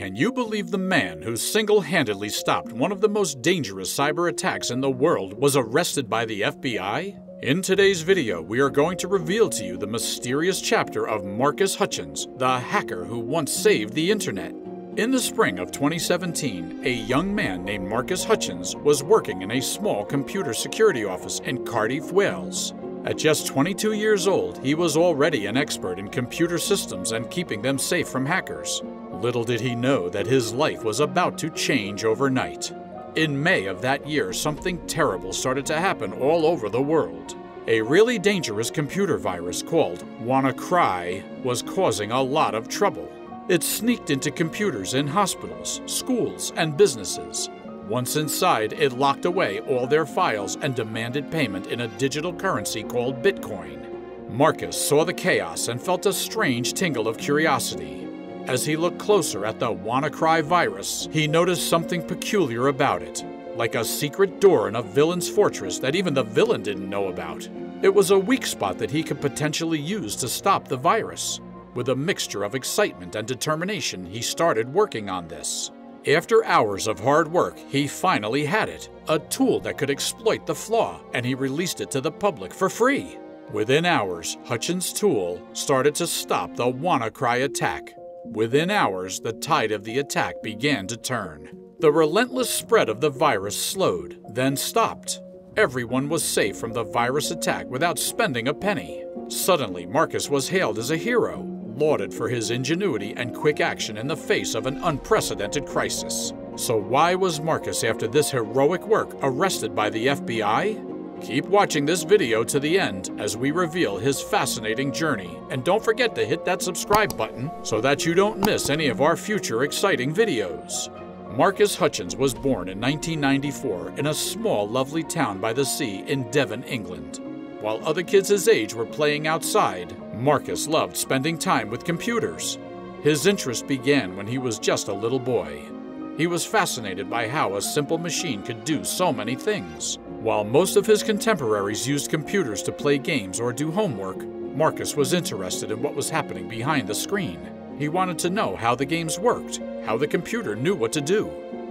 Can you believe the man who single-handedly stopped one of the most dangerous cyber attacks in the world was arrested by the FBI? In today's video, we are going to reveal to you the mysterious chapter of Marcus Hutchins, the hacker who once saved the internet. In the spring of 2017, a young man named Marcus Hutchins was working in a small computer security office in Cardiff, Wales. At just 22 years old, he was already an expert in computer systems and keeping them safe from hackers. Little did he know that his life was about to change overnight. In May of that year, something terrible started to happen all over the world. A really dangerous computer virus called WannaCry was causing a lot of trouble. It sneaked into computers in hospitals, schools, and businesses. Once inside, it locked away all their files and demanded payment in a digital currency called Bitcoin. Marcus saw the chaos and felt a strange tingle of curiosity. As he looked closer at the WannaCry virus, he noticed something peculiar about it, like a secret door in a villain's fortress that even the villain didn't know about. It was a weak spot that he could potentially use to stop the virus. With a mixture of excitement and determination, he started working on this. After hours of hard work, he finally had it, a tool that could exploit the flaw, and he released it to the public for free. Within hours, Hutchins' tool started to stop the WannaCry attack. Within hours, the tide of the attack began to turn. The relentless spread of the virus slowed, then stopped. Everyone was safe from the virus attack without spending a penny. Suddenly, Marcus was hailed as a hero, lauded for his ingenuity and quick action in the face of an unprecedented crisis. So why was Marcus, after this heroic work, arrested by the FBI? Keep watching this video to the end as we reveal his fascinating journey, and don't forget to hit that subscribe button so that you don't miss any of our future exciting videos. Marcus Hutchins was born in 1994 in a small, lovely town by the sea in Devon, England. While other kids his age were playing outside, Marcus loved spending time with computers. His interest began when he was just a little boy. He was fascinated by how a simple machine could do so many things. While most of his contemporaries used computers to play games or do homework, Marcus was interested in what was happening behind the screen. He wanted to know how the games worked, how the computer knew what to do.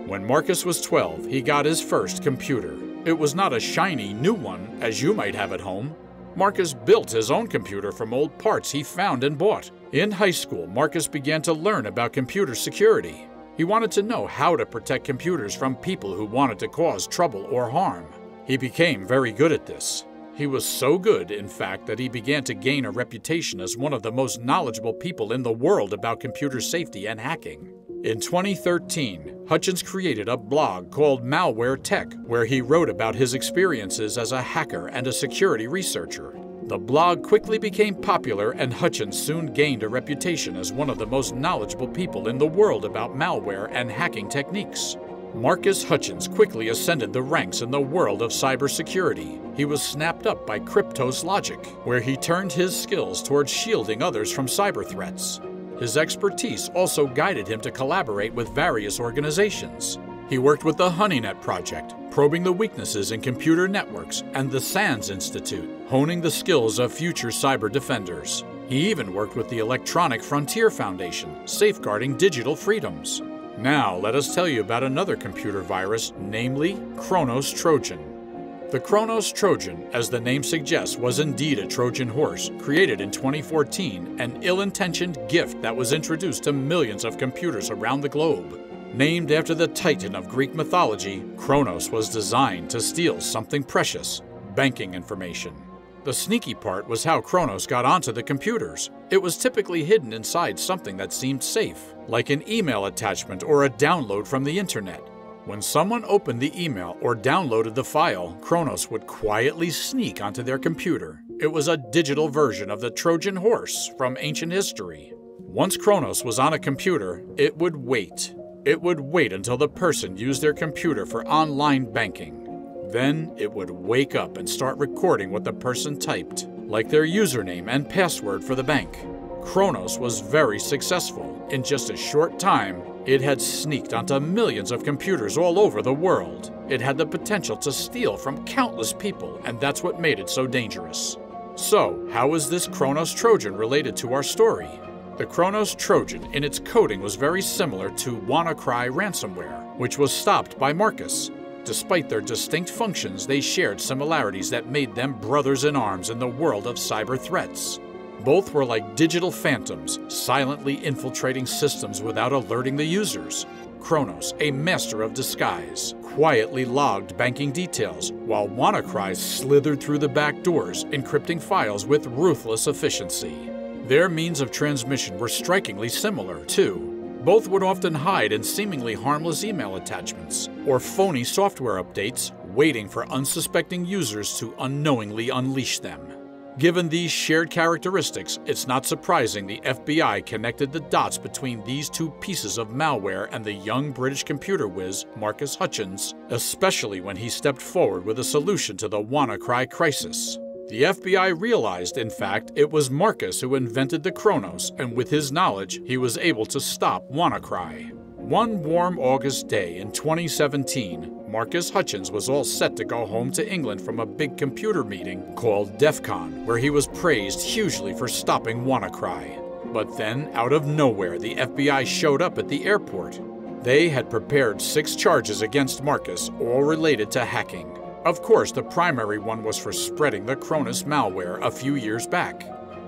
When Marcus was 12, he got his first computer. It was not a shiny new one, as you might have at home. Marcus built his own computer from old parts he found and bought. In high school, Marcus began to learn about computer security. He wanted to know how to protect computers from people who wanted to cause trouble or harm. He became very good at this. He was so good, in fact, that he began to gain a reputation as one of the most knowledgeable people in the world about computer safety and hacking. In 2013, Hutchins created a blog called Malware Tech, where he wrote about his experiences as a hacker and a security researcher. The blog quickly became popular, and Hutchins soon gained a reputation as one of the most knowledgeable people in the world about malware and hacking techniques. Marcus Hutchins quickly ascended the ranks in the world of cybersecurity. He was snapped up by Kryptos Logic, where he turned his skills towards shielding others from cyber threats. His expertise also guided him to collaborate with various organizations. He worked with the HoneyNet Project, probing the weaknesses in computer networks, and the SANS Institute, honing the skills of future cyber defenders. He even worked with the Electronic Frontier Foundation, safeguarding digital freedoms. Now, let us tell you about another computer virus, namely Kronos Trojan. The Kronos Trojan, as the name suggests, was indeed a Trojan horse, created in 2014, an ill-intentioned gift that was introduced to millions of computers around the globe. Named after the titan of Greek mythology, Kronos was designed to steal something precious: banking information. The sneaky part was how Kronos got onto the computers. It was typically hidden inside something that seemed safe, like an email attachment or a download from the internet. When someone opened the email or downloaded the file, Kronos would quietly sneak onto their computer. It was a digital version of the Trojan horse from ancient history. Once Kronos was on a computer, it would wait. It would wait until the person used their computer for online banking. Then it would wake up and start recording what the person typed, like their username and password for the bank. Kronos was very successful. In just a short time, it had sneaked onto millions of computers all over the world. It had the potential to steal from countless people, and that's what made it so dangerous. So, how is this Kronos Trojan related to our story? The Kronos Trojan in its coding was very similar to WannaCry ransomware, which was stopped by Marcus. Despite their distinct functions, they shared similarities that made them brothers in arms in the world of cyber threats. Both were like digital phantoms, silently infiltrating systems without alerting the users. Kronos, a master of disguise, quietly logged banking details, while WannaCry slithered through the back doors, encrypting files with ruthless efficiency. Their means of transmission were strikingly similar, too. Both would often hide in seemingly harmless email attachments or phony software updates, waiting for unsuspecting users to unknowingly unleash them. Given these shared characteristics, it's not surprising the FBI connected the dots between these two pieces of malware and the young British computer whiz Marcus Hutchins, especially when he stepped forward with a solution to the WannaCry crisis. The FBI realized, in fact, it was Marcus who invented the Kronos, and with his knowledge, he was able to stop WannaCry. One warm August day in 2017, Marcus Hutchins was all set to go home to England from a big computer meeting called DEFCON, where he was praised hugely for stopping WannaCry. But then, out of nowhere, the FBI showed up at the airport. They had prepared 6 charges against Marcus, all related to hacking. Of course, the primary one was for spreading the Kronos malware a few years back.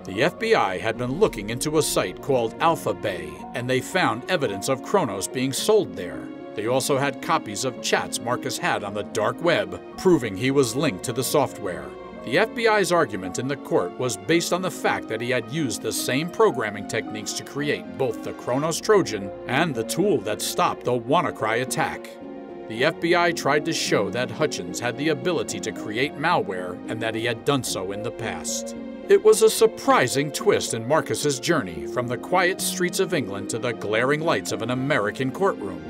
The FBI had been looking into a site called Alpha Bay, and they found evidence of Kronos being sold there. They also had copies of chats Marcus had on the dark web, proving he was linked to the software. The FBI's argument in the court was based on the fact that he had used the same programming techniques to create both the Kronos Trojan and the tool that stopped the WannaCry attack. The FBI tried to show that Hutchins had the ability to create malware and that he had done so in the past. It was a surprising twist in Marcus's journey from the quiet streets of England to the glaring lights of an American courtroom.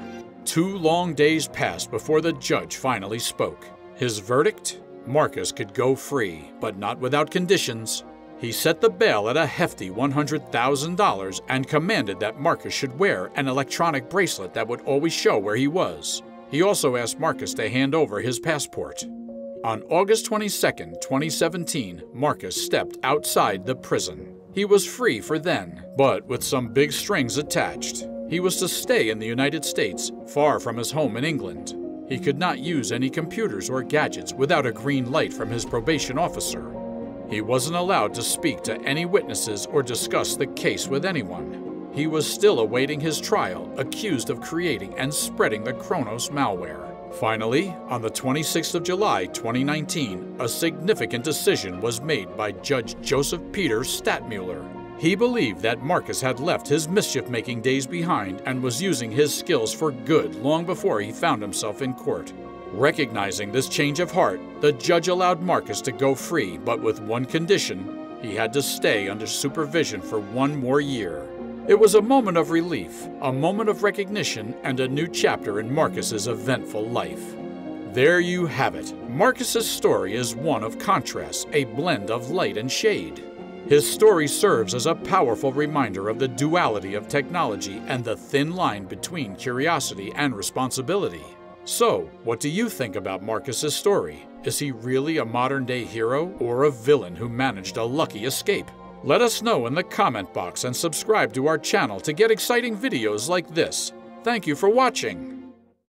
2 long days passed before the judge finally spoke. His verdict? Marcus could go free, but not without conditions. He set the bail at a hefty $100,000 and commanded that Marcus should wear an electronic bracelet that would always show where he was. He also asked Marcus to hand over his passport. On August 22, 2017, Marcus stepped outside the prison. He was free for then, but with some big strings attached. He was to stay in the United States, far from his home in England. He could not use any computers or gadgets without a green light from his probation officer. He wasn't allowed to speak to any witnesses or discuss the case with anyone. He was still awaiting his trial, accused of creating and spreading the Kronos malware. Finally, on the 26th of July, 2019, a significant decision was made by Judge Joseph Peter Statmuller. He believed that Marcus had left his mischief-making days behind and was using his skills for good long before he found himself in court. Recognizing this change of heart, the judge allowed Marcus to go free, but with one condition: he had to stay under supervision for 1 more year. It was a moment of relief, a moment of recognition, and a new chapter in Marcus's eventful life. There you have it. Marcus's story is one of contrasts, a blend of light and shade. His story serves as a powerful reminder of the duality of technology and the thin line between curiosity and responsibility. So, what do you think about Marcus's story? Is he really a modern-day hero or a villain who managed a lucky escape? Let us know in the comment box and subscribe to our channel to get exciting videos like this. Thank you for watching.